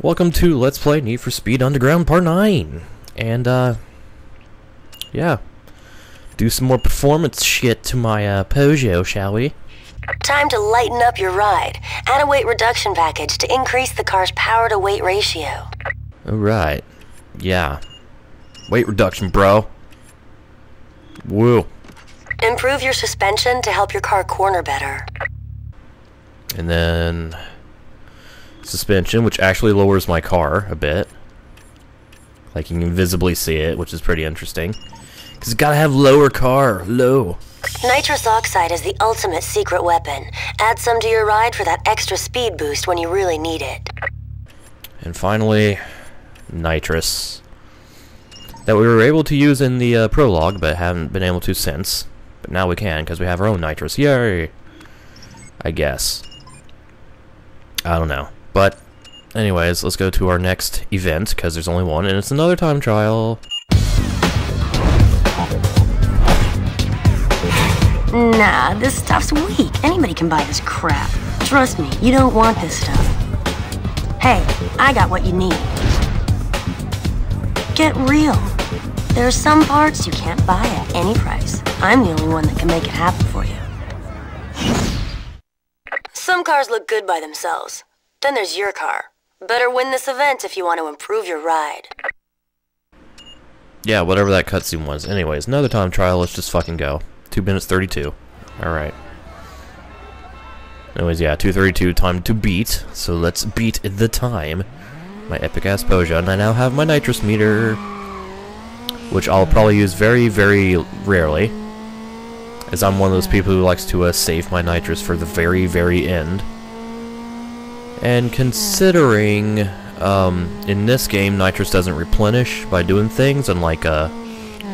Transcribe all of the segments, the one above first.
Welcome to Let's Play Need for Speed Underground Part 9! And, yeah. Do some more performance shit to my, Peugeot, shall we? Time to lighten up your ride. Add a weight reduction package to increase the car's power-to-weight ratio. Alright. Yeah. Weight reduction, bro. Woo. Improve your suspension to help your car corner better. And then suspension, which actually lowers my car a bit. Like, you can visibly see it, which is pretty interesting. Because you gotta have lower car, low. Nitrous oxide is the ultimate secret weapon. Add some to your ride for that extra speed boost when you really need it. And finally, nitrous. That we were able to use in the prologue, but haven't been able to since. But now we can, because we have our own nitrous. Yay! I guess. I don't know. But, anyways, let's go to our next event, because there's only one, and it's another time trial. Nah, this stuff's weak. Anybody can buy this crap. Trust me, you don't want this stuff. Hey, I got what you need. Get real. There are some parts you can't buy at any price. I'm the only one that can make it happen for you. Some cars look good by themselves. Then there's your car. Better win this event if you want to improve your ride. Yeah, whatever that cutscene was. Anyways, another time trial, let's just fucking go. 2 minutes 32. Alright. Anyways, yeah, 2:32 time to beat. So let's beat the time. My epic-ass Peugeot, and I now have my nitrous meter, which I'll probably use very, very rarely, as I'm one of those people who likes to save my nitrous for the very, very end. And considering, in this game, nitrous doesn't replenish by doing things, unlike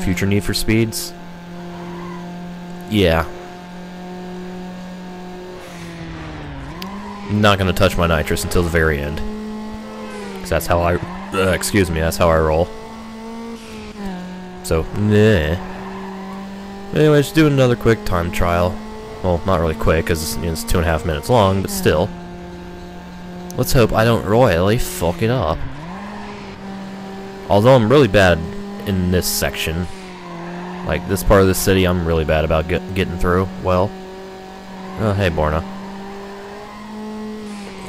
future Need for Speeds. Yeah. I'm not gonna touch my nitrous until the very end. That's how I, excuse me, that's how I roll. So, nah. Anyway, just do another quick time trial. Well, not really quick, because it's 2.5 minutes long, but still. Let's hope I don't royally fuck it up. Although I'm really bad in this section. Like, this part of the city, I'm really bad about getting through. Well. Oh, hey, Borna.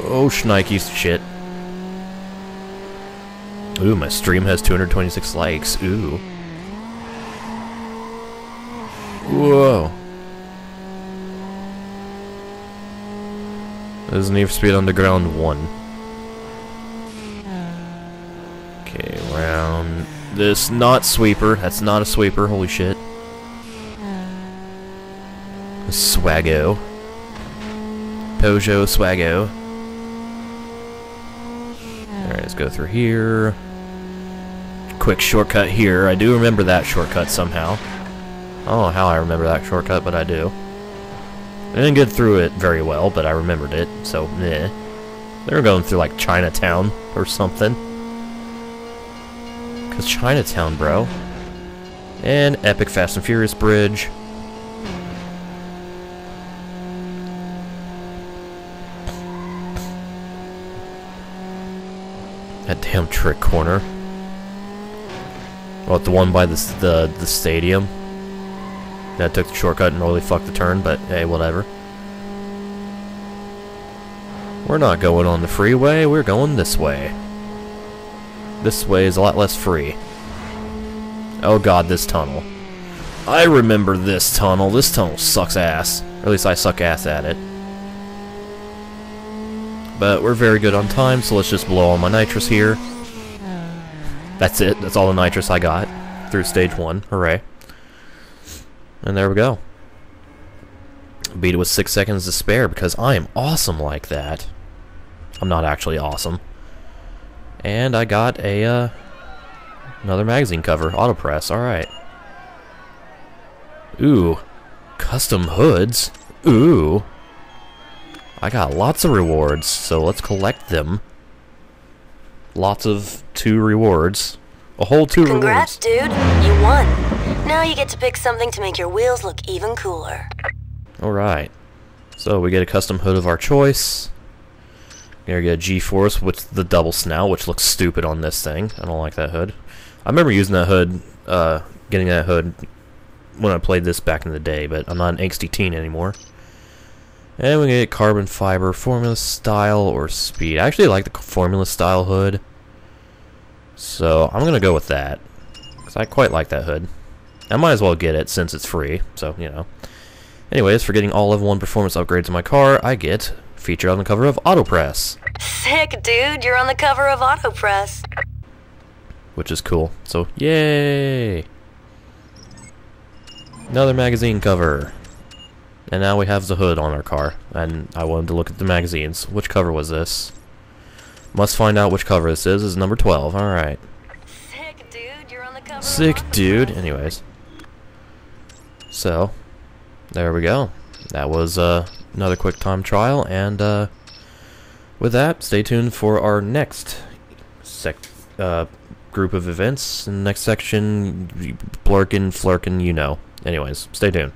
Oh, shnikey shit. Ooh, my stream has 226 likes. Ooh. Whoa. This is Need for Speed Underground 1. Okay, round this. Not sweeper. That's not a sweeper. Holy shit. Swaggo. Peugeot Swaggo. Alright, let's go through here. Quick shortcut here. I do remember that shortcut somehow. I don't know how I remember that shortcut, but I do. I didn't get through it very well, but I remembered it, so eh. They were going through like Chinatown or something. Cause Chinatown, bro. And epic Fast and Furious bridge. That damn trick corner. Well, the one by the stadium. That took the shortcut and really fucked the turn, but hey, whatever. We're not going on the freeway, we're going this way. This way is a lot less free. Oh god, this tunnel. I remember this tunnel. This tunnel sucks ass. Or at least I suck ass at it. But we're very good on time, so let's just blow all my nitrous here. That's it. That's all the nitrous I got through stage 1. Hooray. And there we go. Beat it with 6 seconds to spare because I am awesome like that. I'm not actually awesome. And I got a another magazine cover. Autopress. Alright. Ooh. Custom hoods. Ooh. I got lots of rewards, so let's collect them. Lots of 2 rewards. A whole 2 rewards. Congrats, dude. You won. Now you get to pick something to make your wheels look even cooler. Alright. So we get a custom hood of our choice. Here we go, G Force with the double snout, which looks stupid on this thing. I don't like that hood. I remember using that hood, getting that hood when I played this back in the day, but I'm not an angsty teen anymore. And we get carbon fiber, formula style, or speed. I actually like the formula style hood, so I'm gonna go with that because I quite like that hood. I might as well get it since it's free, so you know. Anyways, for getting all level 1 performance upgrades in my car, I get featured on the cover of Autopress. Sick, dude, you're on the cover of Autopress. Which is cool, so yay! Another magazine cover. And now we have the hood on our car, and I wanted to look at the magazines. Which cover was this? Must find out which cover this is. This is number 12, alright. Sick, dude, you're on the cover. Sick, dude, anyways. So, there we go. That was another quick time trial, and with that, stay tuned for our next group of events. In the next section, blurkin, flurkin, you know. Anyways, stay tuned.